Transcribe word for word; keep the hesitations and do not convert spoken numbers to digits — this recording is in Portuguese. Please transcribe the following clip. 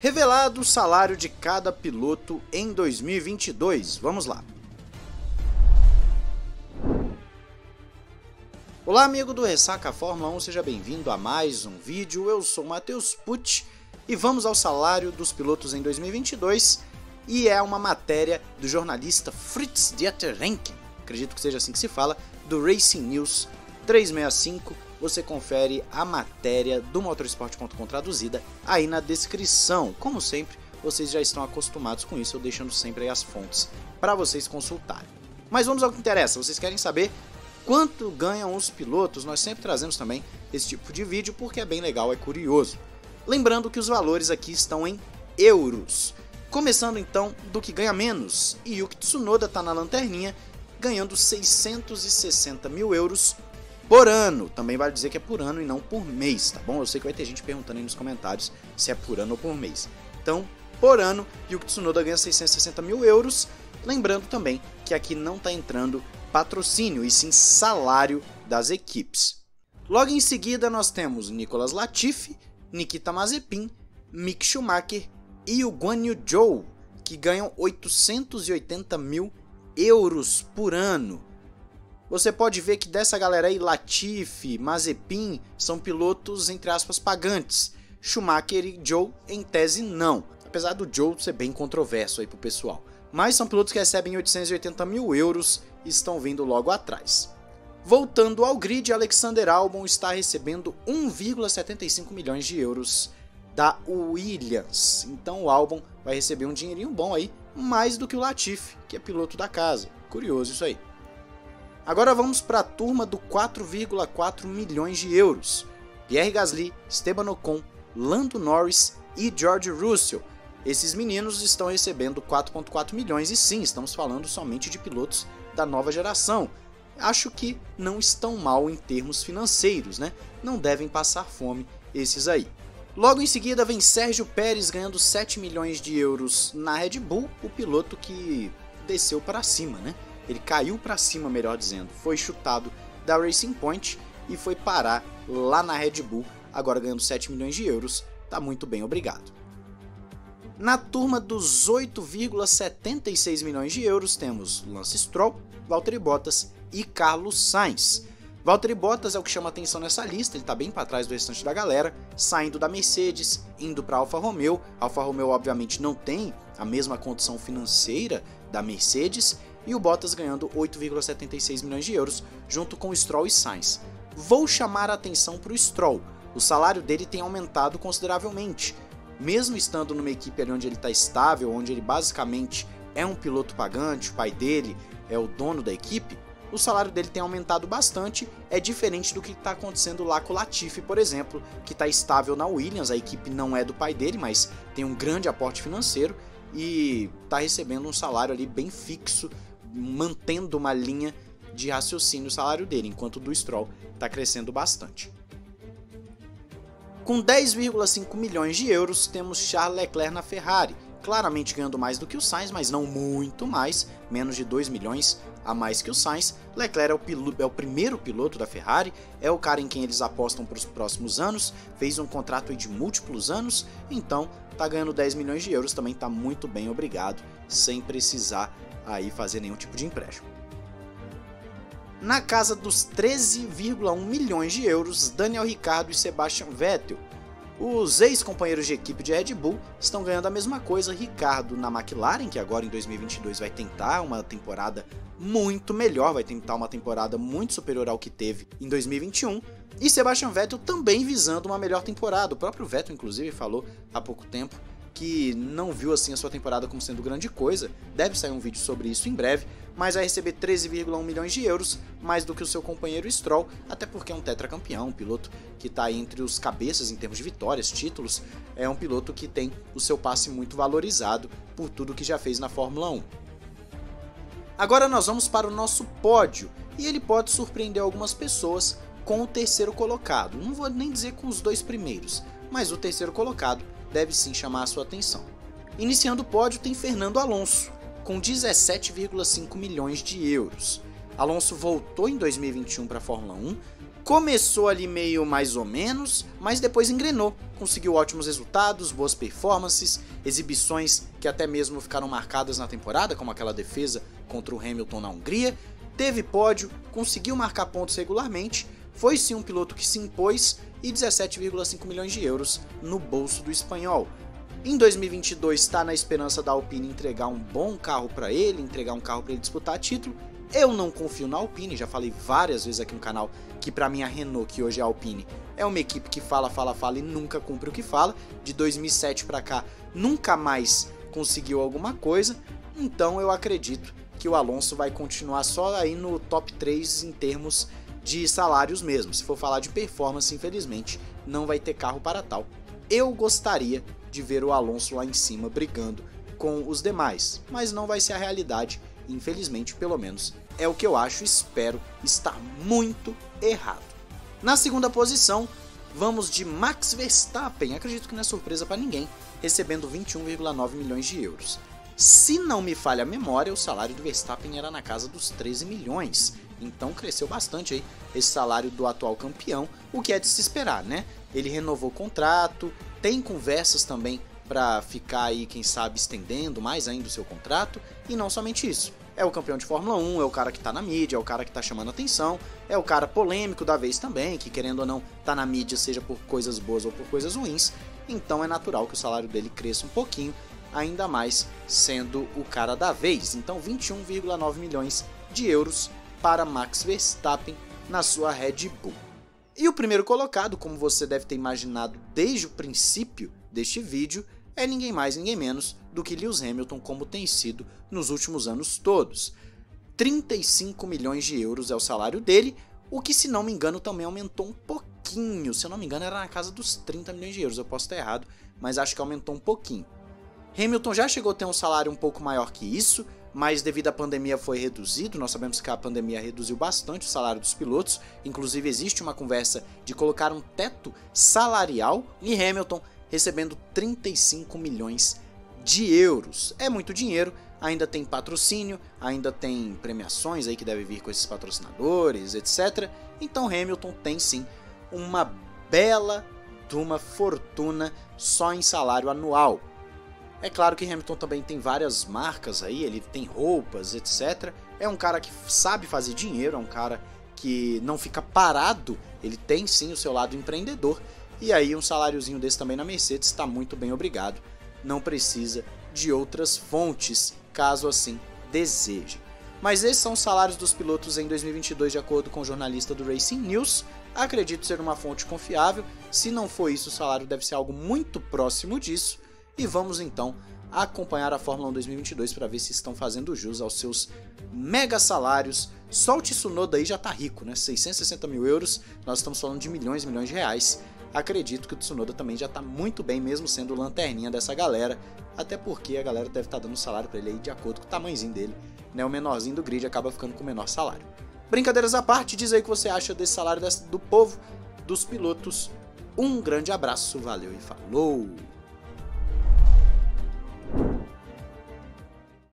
Revelado o salário de cada piloto em dois mil e vinte e dois, vamos lá. Olá amigo do Ressaca Fórmula um, seja bem-vindo a mais um vídeo, eu sou o Matheus Pucci e vamos ao salário dos pilotos em dois mil e vinte e dois e é uma matéria do jornalista Fritz Dieter Renke, acredito que seja assim que se fala, do Racing News trezentos e sessenta e cinco. Você confere a matéria do motorsport ponto com traduzida aí na descrição. Como sempre, vocês já estão acostumados com isso, eu deixando sempre aí as fontes para vocês consultarem. Mas vamos ao que interessa, vocês querem saber quanto ganham os pilotos? Nós sempre trazemos também esse tipo de vídeo porque é bem legal, é curioso. Lembrando que os valores aqui estão em euros. Começando então do que ganha menos, Yuki Tsunoda está na lanterninha ganhando seiscentos e sessenta mil euros por ano. Também vale dizer que é por ano e não por mês, tá bom? Eu sei que vai ter gente perguntando aí nos comentários se é por ano ou por mês. Então, por ano, Yuki Tsunoda ganha seiscentos e sessenta mil euros. Lembrando também que aqui não está entrando patrocínio, e sim salário das equipes. Logo em seguida, nós temos Nicolas Latifi, Nikita Mazepin, Mick Schumacher e o Guan Yu Zhou, que ganham oitocentos e oitenta mil euros por ano. Você pode ver que dessa galera aí, Latifi, Mazepin, são pilotos, entre aspas, pagantes. Schumacher e Zhou, em tese, não. Apesar do Zhou ser bem controverso aí pro pessoal. Mas são pilotos que recebem oitocentos e oitenta mil euros e estão vindo logo atrás. Voltando ao grid, Alexander Albon está recebendo um vírgula setenta e cinco milhões de euros da Williams. Então o Albon vai receber um dinheirinho bom aí, mais do que o Latifi, que é piloto da casa. Curioso isso aí. Agora vamos para a turma do quatro vírgula quatro milhões de euros. Pierre Gasly, Esteban Ocon, Lando Norris e George Russell. Esses meninos estão recebendo quatro vírgula quatro milhões e sim, estamos falando somente de pilotos da nova geração. Acho que não estão mal em termos financeiros, né? Não devem passar fome esses aí. Logo em seguida vem Sérgio Pérez ganhando sete milhões de euros na Red Bull, o piloto que desceu para cima, né? Ele caiu para cima, melhor dizendo, foi chutado da Racing Point e foi parar lá na Red Bull, agora ganhando sete milhões de euros, tá muito bem, obrigado. Na turma dos oito vírgula setenta e seis milhões de euros temos Lance Stroll, Valtteri Bottas e Carlos Sainz. Valtteri Bottas é o que chama atenção nessa lista, ele tá bem para trás do restante da galera, saindo da Mercedes, indo para Alfa Romeo. Alfa Romeo obviamente não tem a mesma condição financeira da Mercedes, e o Bottas ganhando oito vírgula setenta e seis milhões de euros, junto com o Stroll e Sainz. Vou chamar a atenção para o Stroll, o salário dele tem aumentado consideravelmente. Mesmo estando numa equipe ali onde ele está estável, onde ele basicamente é um piloto pagante, o pai dele é o dono da equipe, o salário dele tem aumentado bastante, é diferente do que está acontecendo lá com o Latifi, por exemplo, que está estável na Williams, a equipe não é do pai dele, mas tem um grande aporte financeiro e está recebendo um salário ali bem fixo, mantendo uma linha de raciocínio o salário dele, enquanto o do Stroll está crescendo bastante. Com dez vírgula cinco milhões de euros temos Charles Leclerc na Ferrari, claramente ganhando mais do que o Sainz, mas não muito mais, menos de dois milhões a mais que o Sainz. Leclerc é o, piloto, é o primeiro piloto da Ferrari, é o cara em quem eles apostam para os próximos anos, fez um contrato aí de múltiplos anos, então está ganhando dez milhões de euros, também está muito bem, obrigado, sem precisar aí fazer nenhum tipo de empréstimo. Na casa dos treze vírgula um milhões de euros, Daniel Ricciardo e Sebastian Vettel. Os ex-companheiros de equipe de Red Bull estão ganhando a mesma coisa, Ricciardo na McLaren, que agora em dois mil e vinte e dois vai tentar uma temporada muito melhor, vai tentar uma temporada muito superior ao que teve em dois mil e vinte e um, e Sebastian Vettel também visando uma melhor temporada. O próprio Vettel inclusive falou há pouco tempo que não viu assim a sua temporada como sendo grande coisa, deve sair um vídeo sobre isso em breve, mas vai receber treze vírgula um milhões de euros, mais do que o seu companheiro Stroll, até porque é um tetracampeão, um piloto que está entre os cabeças em termos de vitórias, títulos, é um piloto que tem o seu passe muito valorizado por tudo que já fez na Fórmula um. Agora nós vamos para o nosso pódio, e ele pode surpreender algumas pessoas com o terceiro colocado, não vou nem dizer com os dois primeiros, mas o terceiro colocado deve sim chamar a sua atenção. Iniciando o pódio tem Fernando Alonso, com dezessete vírgula cinco milhões de euros. Alonso voltou em dois mil e vinte e um para a Fórmula um, começou ali meio mais ou menos, mas depois engrenou, conseguiu ótimos resultados, boas performances, exibições que até mesmo ficaram marcadas na temporada, como aquela defesa contra o Hamilton na Hungria, teve pódio, conseguiu marcar pontos regularmente, foi sim um piloto que se impôs e dezessete vírgula cinco milhões de euros no bolso do espanhol. Em dois mil e vinte e dois está na esperança da Alpine entregar um bom carro para ele, entregar um carro para ele disputar título. Eu não confio na Alpine, já falei várias vezes aqui no canal que para mim a Renault, que hoje é a Alpine, é uma equipe que fala, fala, fala e nunca cumpre o que fala. De dois mil e sete para cá nunca mais conseguiu alguma coisa, então eu acredito que o Alonso vai continuar só aí no top três em termos de salários mesmo. Se for falar de performance, infelizmente, não vai ter carro para tal. Eu gostaria de ver o Alonso lá em cima brigando com os demais, mas não vai ser a realidade, infelizmente, pelo menos é o que eu acho, espero estar muito errado. Na segunda posição, vamos de Max Verstappen, acredito que não é surpresa para ninguém, recebendo vinte e um vírgula nove milhões de euros. Se não me falha a memória, o salário do Verstappen era na casa dos treze milhões, então cresceu bastante aí esse salário do atual campeão, o que é de se esperar, né? Ele renovou o contrato, tem conversas também para ficar aí, quem sabe, estendendo mais ainda o seu contrato, e não somente isso. É o campeão de Fórmula um, é o cara que tá na mídia, é o cara que tá chamando atenção, é o cara polêmico da vez também, que querendo ou não tá na mídia, seja por coisas boas ou por coisas ruins, então é natural que o salário dele cresça um pouquinho, ainda mais sendo o cara da vez. Então vinte e um vírgula nove milhões de euros para Max Verstappen na sua Red Bull. E o primeiro colocado, como você deve ter imaginado desde o princípio deste vídeo, é ninguém mais ninguém menos do que Lewis Hamilton, como tem sido nos últimos anos todos. trinta e cinco milhões de euros é o salário dele, o que, se não me engano, também aumentou um pouquinho. Se eu não me engano, era na casa dos trinta milhões de euros, eu posso estar errado, mas acho que aumentou um pouquinho. Hamilton já chegou a ter um salário um pouco maior que isso, mas devido à pandemia foi reduzido. Nós sabemos que a pandemia reduziu bastante o salário dos pilotos, inclusive existe uma conversa de colocar um teto salarial, e Hamilton recebendo trinta e cinco milhões de euros. É muito dinheiro, ainda tem patrocínio, ainda tem premiações aí que deve vir com esses patrocinadores, etcétera. Então Hamilton tem sim uma bela de uma fortuna só em salário anual. É claro que Hamilton também tem várias marcas aí, ele tem roupas, etcétera. É um cara que sabe fazer dinheiro, é um cara que não fica parado, ele tem sim o seu lado empreendedor, e aí um saláriozinho desse também na Mercedes está muito bem, obrigado. Não precisa de outras fontes, caso assim deseje. Mas esses são os salários dos pilotos em dois mil e vinte e dois, de acordo com o jornalista do Racing News. Acredito ser uma fonte confiável, se não for isso, o salário deve ser algo muito próximo disso. E vamos então acompanhar a Fórmula um dois mil e vinte e dois para ver se estão fazendo jus aos seus mega salários. Só o Tsunoda aí já tá rico, né? seiscentos e sessenta mil euros, nós estamos falando de milhões e milhões de reais. Acredito que o Tsunoda também já tá muito bem, mesmo sendo lanterninha dessa galera. Até porque a galera deve estar dando salário para ele aí de acordo com o tamanhozinho dele, né? O menorzinho do grid acaba ficando com o menor salário. Brincadeiras à parte, diz aí o que você acha desse salário desse, do povo, dos pilotos. Um grande abraço, valeu e falou!